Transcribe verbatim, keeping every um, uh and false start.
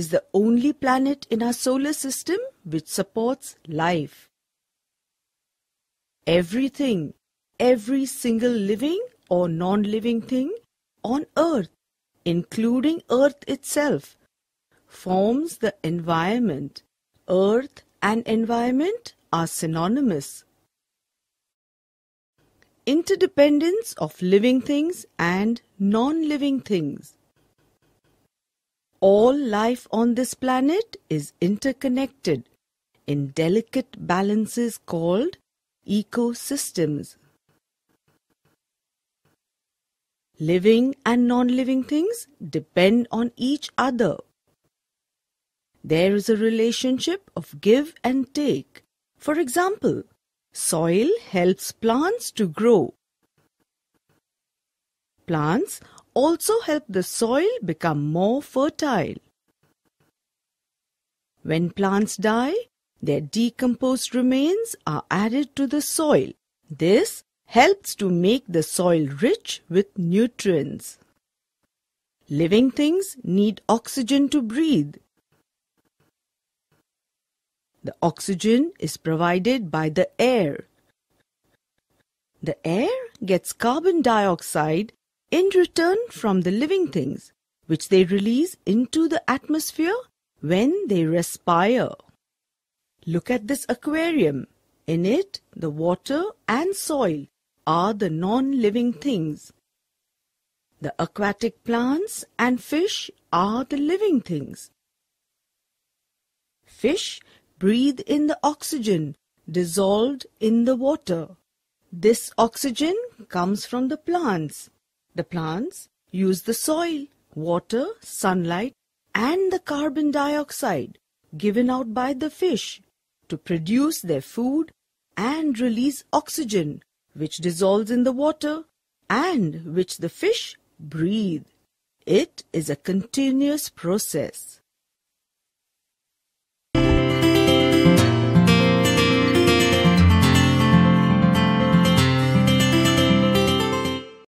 is the only planet in our solar system which supports life. Everything, every single living or non-living thing on Earth, including Earth itself, forms the environment. Earth and environment are synonymous. Interdependence of living things and non-living things. All life on this planet is interconnected in delicate balances called ecosystems. Living and non-living things depend on each other. There is a relationship of give and take. For example, soil helps plants to grow. Plants also help the soil become more fertile. When plants die, their decomposed remains are added to the soil. This helps to make the soil rich with nutrients. Living things need oxygen to breathe. The oxygen is provided by the air. The air gets carbon dioxide in return from the living things, which they release into the atmosphere when they respire. Look at this aquarium. In it, the water and soil are the non-living things. The aquatic plants and fish are the living things. Fish breathe in the oxygen dissolved in the water. This oxygen comes from the plants. The plants use the soil, water, sunlight, and the carbon dioxide given out by the fish to produce their food and release oxygen, which dissolves in the water and which the fish breathe. It is a continuous process.